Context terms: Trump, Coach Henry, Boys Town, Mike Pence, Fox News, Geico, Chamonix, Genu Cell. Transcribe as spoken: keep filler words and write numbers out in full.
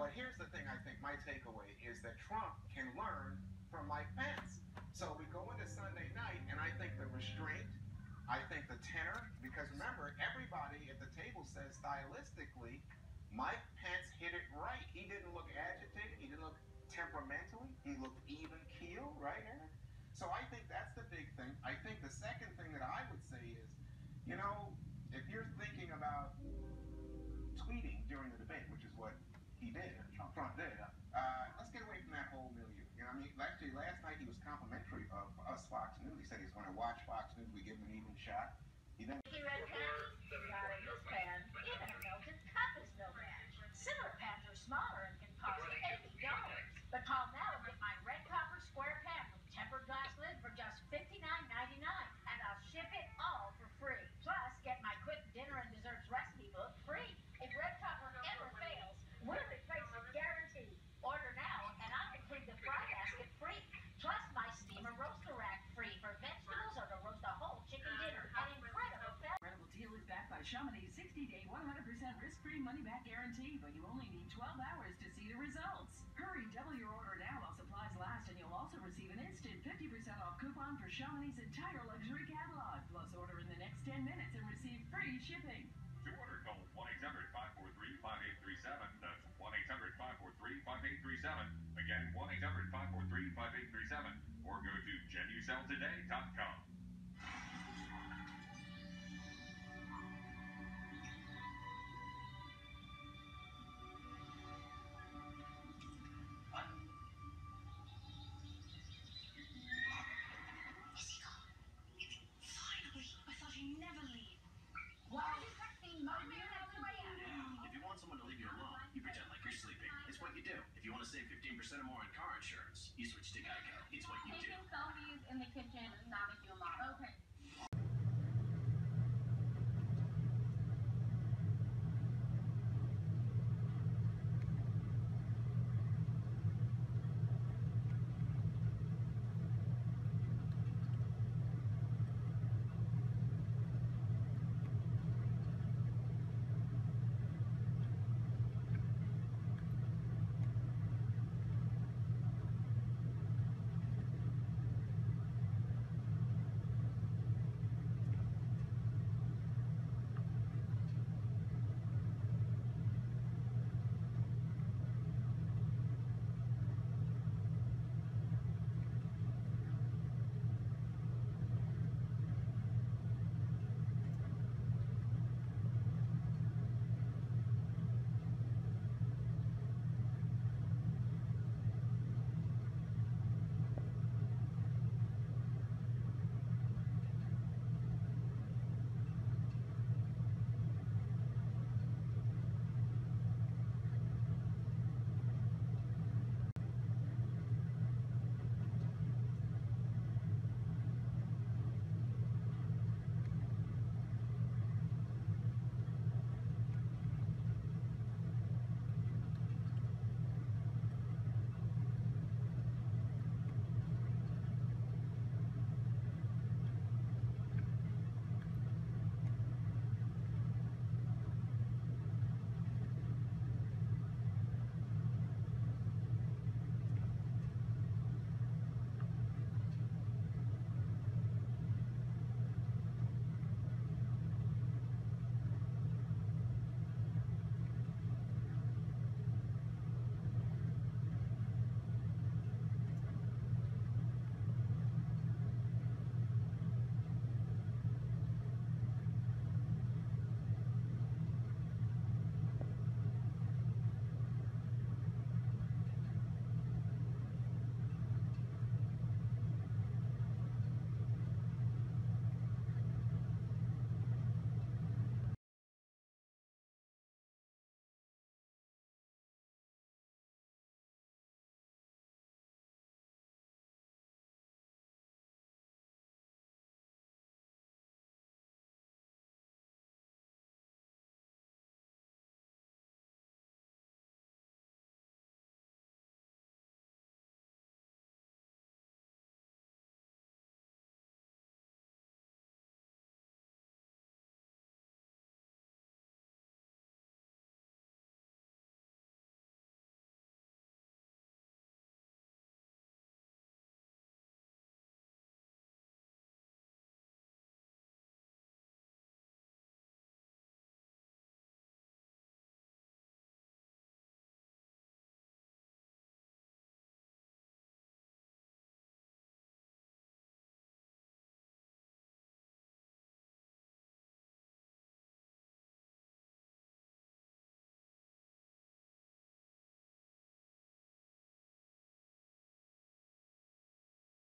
But here's the thing I think, my takeaway is that Trump can learn from Mike Pence. So we go into Sunday night, and I think the restraint, I think the tenor, because remember, everybody at the table says stylistically, Mike Pence hit it right. He didn't look agitated. He didn't look temperamentally. He looked even keel, right, Eric? So I think that's the big thing. I think the second thing that I would say is, you know, if you're thinking about tweeting during the debate, which is what he did, Trump, Trump did, uh, let's get away from that whole milieu. You know, I mean, actually, last night he was complimentary of us, Fox News. He said he's going to watch Fox News. We give him an even shot. He then. He read Pat's out of his pan. You better know his cup is no match. Similar pans are smaller and can cost eighty dollars. But call now and get my red copper square pan with tempered glass lid for just fifty-nine ninety-nine. And I'll ship it all for free. Plus, get my quick dinner and desserts recipe book free. If red copper ever fails, we'll replace it guaranteed. Order now and I'll complete the fry basket free. Plus, my steamer roaster rack free for vegetables or to roast a whole chicken dinner. An incredible value. Deal is backed by Chamonix sixty day, one hundred percent risk-free money-back guarantee, but you only need twelve hours to see the results. Hurry, double your order now while supplies last, and you'll also receive an instant fifty percent off coupon for Chamonix's entire luxury catalog. Plus, order in the next ten minutes and receive free shipping. To order, call one eight hundred, five four three, five eight three seven. That's one eight hundred, five four three, five eight three seven. Again, one eight hundred, five four three, five eight three seven. Or go to Genu Cell today dot com. Save fifteen percent or more on car insurance, you switch to Geico. It's what you do. Taking selfies in the kitchen is not a human